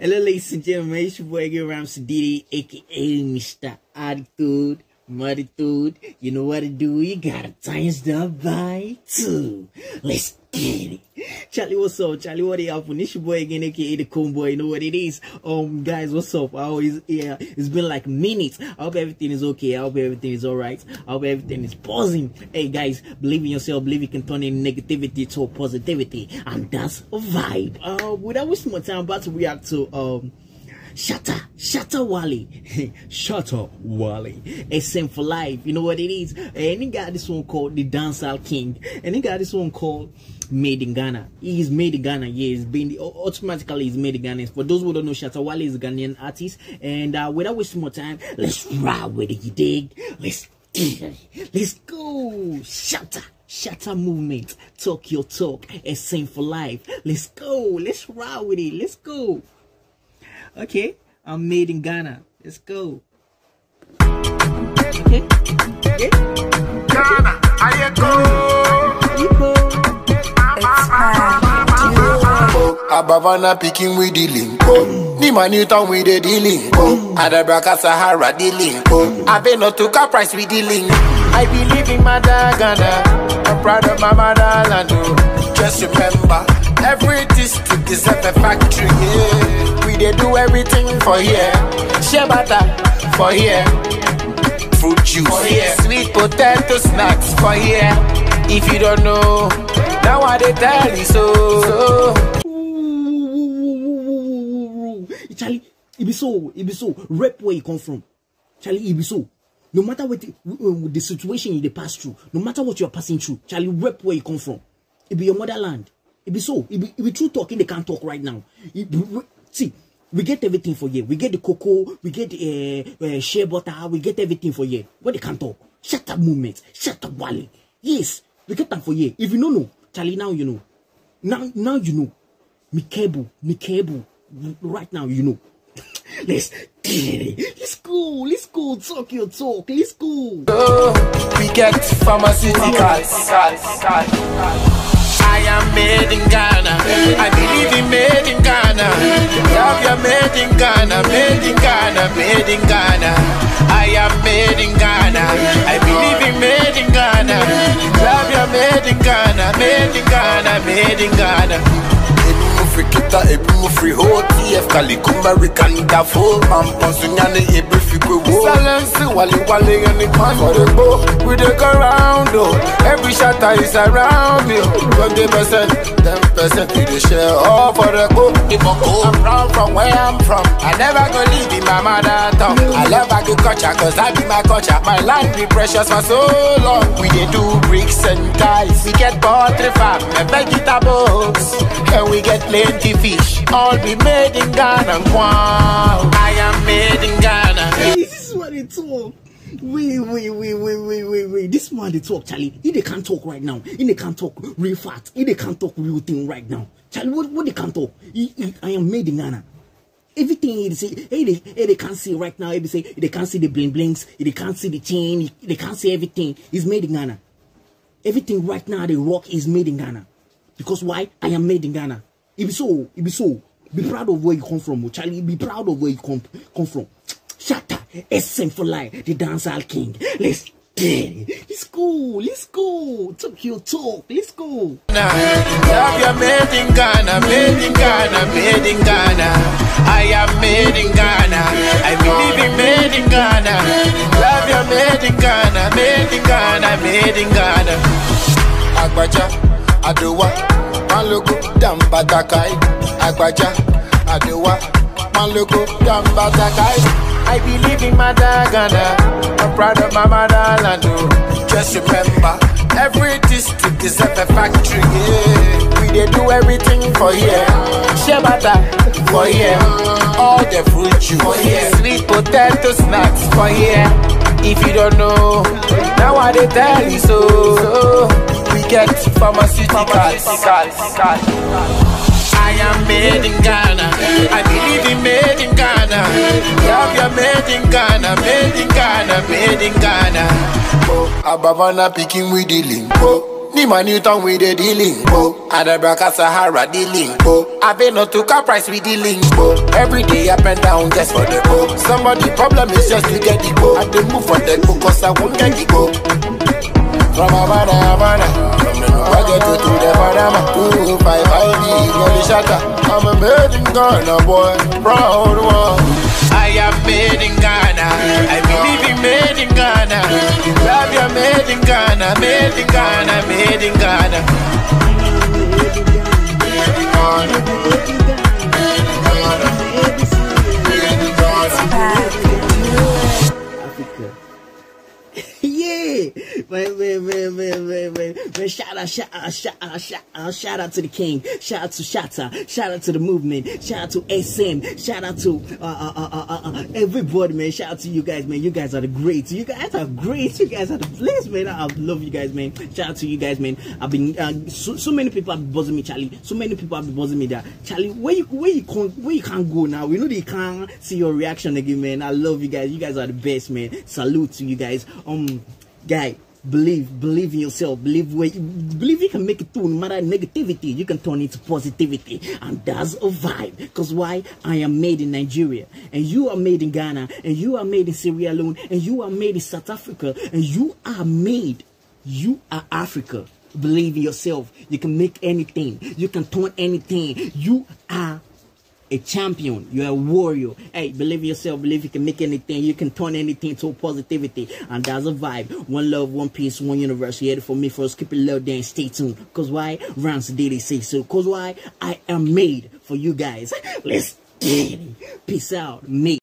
Hello ladies and gentlemen, it's your boy Ram Sadidi, aka Mr. Attitude, Muditude. You know what to do, you gotta times the by two. Let's get it. Charlie, what's up? Charlie, what up? It's your boy again, aka the Comboy. You know what it is? Guys, what's up? It's been like minutes. I hope everything is okay. I hope everything is alright. I hope everything is buzzing. Hey guys, believe in yourself. Believe you can turn in negativity to positivity, and that's a vibe. Without wasting more time, I'm about to react to Shatta Wale. Shatta Wale. SM for life. You know what it is? And he got this one called The Dancehall King. And he got this one called Made in Ghana. He's made in Ghana. Yeah, he's been automatically he's made in Ghana. For those who don't know, Shatta Wale is a Ghanaian artist. And without wasting more time, let's ride with it, you dig? Let's go. Shatta Movement. Talk your talk. SM for life. Let's go. Let's ride with it. Let's go. Okay, I'm made in Ghana. Let's go. Okay. Okay. Ghana, I go. Abavana picking with the link. Ni man Newton with the link. Adabraka Sahara the link. I've not took a price with the link. I believe in my Ghana. I'm proud of my motherland. Just remember, every district is a factory. Yeah. They do everything for here, shea butter for here, fruit juice for here, sweet potato snacks for here. If you don't know, now what they tell you so. Charlie, it be so. Rep where you come from, Charlie, it be so. No matter what the situation you pass through, no matter what you are passing through, Charlie, rep where you come from. It be your motherland. It be so. It be true talking. They can't talk right now. See, we get everything for here. We get the cocoa, we get the shea butter, we get everything for here. What they can't talk. Shatta Movement, Shatta Wale. Yes, we get them for here. If you don't know, Charlie, now you know. Now you know. Mikebu. Right now you know. Let's get it. Let's go. Talk your talk. Let's go. We get pharmaceuticals. I am made in Ghana. I believe in made in Ghana. Love you made in Ghana, made in Ghana, made in Ghana. I am made in Ghana. I believe in made in Ghana. Love you made in Ghana, made in Ghana, made in Ghana. Every kita, every free hot, if Kalikumari can dafo, I'm Ponsunyane, every figure. Silence, wale, and the pan for the boat. We take around, though. Every shatter is around you. 20%, 10%, you the share all for the boat. If I go, I'm proud from where I'm from. I never go leave in my mother tongue. I love agriculture, cause I be my culture. My land be precious for so long. We they do bricks and ties. We get poultry farm and vegetables. And we get plenty fish. All be made in Ghana. Wow, I am made in Ghana. This is what they talk. Wait. This man they talk, Charlie. If they can't talk right now, if they can't talk real fat, if they can't talk real thing right now, Charlie, what they can't talk? I am made in Ghana. Everything he say, they can't see right now. They say they can't see the bling blings, they can't see the chain, they can't see everything. It's made in Ghana. Everything right now they rock is made in Ghana. Because why? I am made in Ghana. It be so. Be proud of where you come from, Charlie. Be proud of where you come from. Shatta, SM for life, the Dancehall King. Let's get it. Let's go. Talk your talk. Let's go. Love you made in Ghana, made in Ghana, made in Ghana. I am made in Ghana. I believe in made in Ghana. Love you made in Ghana, made in Ghana, made in Ghana. Agbaja, Adowa, Maluku, Dambatakai. Agbaja, Adowa, Maluku, Dambatakai. I believe in my Ghana. I'm proud of my motherland. Just remember, every district is a factory. Yeah. We they do everything for here. Shea butter for here. All the fruit juice for here. Sweet potato snacks for here. If you don't know, now what they tell you so. We get pharmaceuticals. I am made in Ghana. I believe in made in Ghana. Love you made in Ghana, made in Ghana, made in Ghana. Oh, Abavana picking with the link. Oh, Ni manutan with the dealing, oh. Adabraka Sahara dealing, oh. I've been on to car price with the link, oh. Every day up and down just for the go. Somebody problem is just to get the go. I don't move for the go cause I won't get the go. From Havana, I get to the Panama. 255D, you're the Shatta. I'm a made in Ghana boy, proud one. I am made in Ghana, I believe in made in Ghana. You love your made in Ghana, made in Ghana, made in Ghana. Man, shout out to the king, shout out to Shatta, shout out to the movement, shout out to SM, shout out to everybody, man. Shout out to you guys, man. You guys are the greats. You guys are great. You guys are the blessed, man. I love you guys, man. Shout out to you guys, man. I've been so many people have been buzzing me, Charlie. So many people have been buzzing me that Charlie, where you can't go now. We know they can't see your reaction again, man. I love you guys. You guys are the best, man. Salute to you guys. Guy, believe in yourself. Believe you can make it through. No matter negativity, you can turn it to positivity, and that's a vibe. Cause why? I am made in Nigeria, and you are made in Ghana, and you are made in Sierra Leone, and you are made in South Africa, and you are made. You are Africa. Believe in yourself. You can make anything. You can turn anything. You are a champion. You're a warrior. Hey, believe in yourself. Believe you can make anything. You can turn anything to positivity. And that's a vibe. One love, one peace, one universe. You heard it for me first. Keep it low there and stay tuned. Because why? Rance Daily say so. Because why? I am made for you guys. Let's get it. Peace out. Mate.